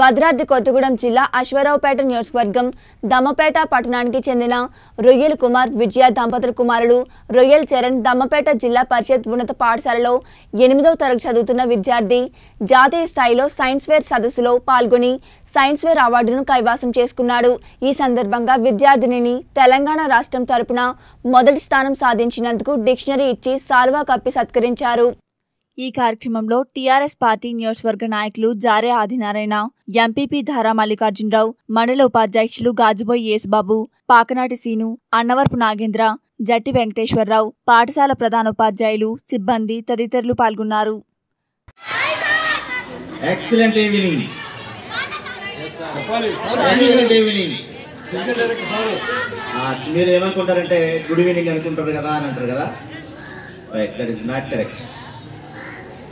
భద్రాద్రి కొత్తగూడెం జిల్లా అశ్వరావుపేట నియోజకవర్గం దమ్మపేట పట్టణానికి చెందిన రొయ్యల కుమార్ విజయ దంపతుల కుమారుడు రొయ్యల చరణ్ దమ్మపేట జిల్లా పరిషత్ ఉన్నత పాఠశాలలో 8వ తరగతి చదువుతున్న విద్యార్థి జాతీయ స్థాయిలో సైన్స్ ఫెయిర్ సదస్సులో పాల్గొని సైన్స్ ఫెయిర్ అవార్డును కైవసం చేసుకున్నాడు। ఈ సందర్భంగా విద్యార్థినిని తెలంగాణ రాష్ట్రం తరపున మొదటి స్థానం సాధించినందుకు డిక్షనరీ ఇచ్చి సాల్వా కప్పి సత్కరించారు। ఈ కార్యక్రమంలో టిఆర్ఎస్ పార్టీ నియోజకవర్గ నాయకులు జారే ఆదినారాయణ, ఎంపీపీ ధారా మల్లికార్జునరావు, మండల ఉపాధ్యక్షులు గాజుబోయి యేసుబాబు, పాకనాటి సీను, అన్నవరపు నాగేంద్ర, జట్టి వెంకటేశ్వరరావు, పాఠశాల ప్రధానోపాధ్యాయులు, సిబ్బంది తదితరులు పాల్గొన్నారు।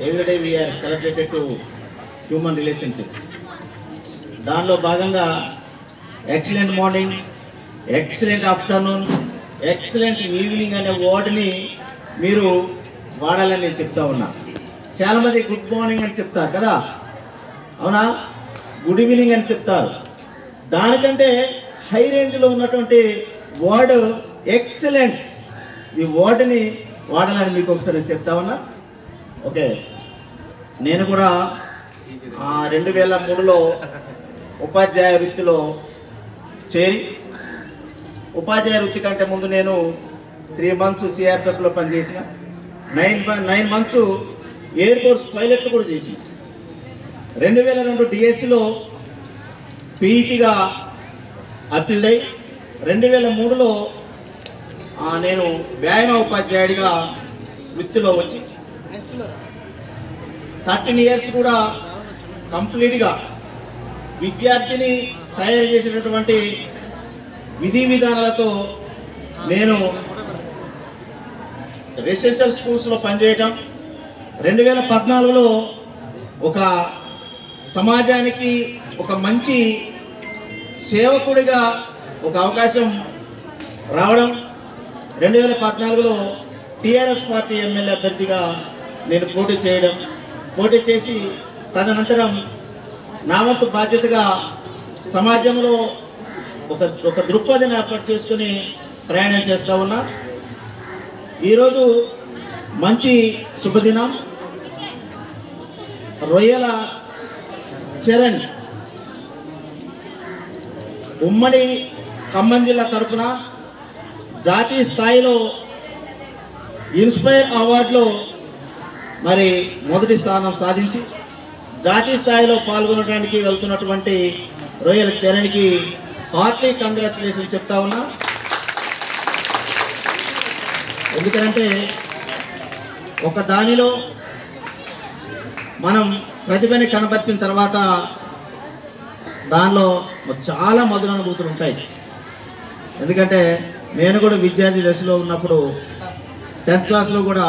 Every day we are celebrated to human relationship. Danlo bhaganga excellent morning, excellent afternoon, excellent evening ane word ni meeru vaadalani chepta unna. Chaala mandi good morning ani cheptaru kada, avuna good evening ani cheptaru. Danikante high range lo unnatundi word excellent, ee word ni vaadalani meeku okasari chepta unna। Okay, నేను కూడా 2003లో ఉపాధ్యాయ వృత్తిలో చేరి, ఉపాధ్యాయ వృత్తి కంటే ముందు నేను 3 months సిఆర్పిఎఫ్లో పనిచేసిన, 9 months air force pilot కూడా చేసి, 2002 డిఎస్సిలో పీఈటీగా అప్లైడ్ అయ్యి, 2003లో నేను వ్యాయామ ఉపాధ్యాయుడిగా వృత్తిలో వచ్చి 13 years కూడా కంప్లీట్గా విద్యార్థిని తయారు చేసేటటువంటి విధి విధానాలతో నేను రెసిడెన్షియల్ స్కూల్స్లో పనిచేయటం, 2014లో ఒక సమాజానికి ఒక మంచి సేవకుడిగా ఒక అవకాశం రావడం, 2014లో టీఆర్ఎస్ పార్టీ ఎమ్మెల్యే అభ్యర్థిగా నేను పోటీ చేయడం, పోటీ చేసి తదనంతరం నా వంతు బాధ్యతగా సమాజంలో ఒక దృక్పథాన్ని ఏర్పాటు చేసుకుని ప్రయాణం చేస్తూ ఉన్నా। ఈరోజు మంచి శుభదినం, రొయ్యల చరణ్ ఉమ్మడి ఖమ్మం జిల్లా తరఫున జాతీయ స్థాయిలో ఇన్స్పైర్ అవార్డులో మరి మొదటి స్థానం సాధించి జాతీయ స్థాయిలో పాల్గొనడానికి వెళ్తున్నటువంటి రొయ్యల చరణ్కి హార్ట్లీ కంగ్రాచులేషన్ చెప్తా ఉన్నా। ఎందుకంటే ఒక దానిలో మనం ప్రతిభని కనబరిచిన తర్వాత దానిలో చాలా మధుర అనుభూతులు ఉంటాయి। ఎందుకంటే నేను కూడా విద్యార్థి దశలో ఉన్నప్పుడు 10th క్లాస్లో కూడా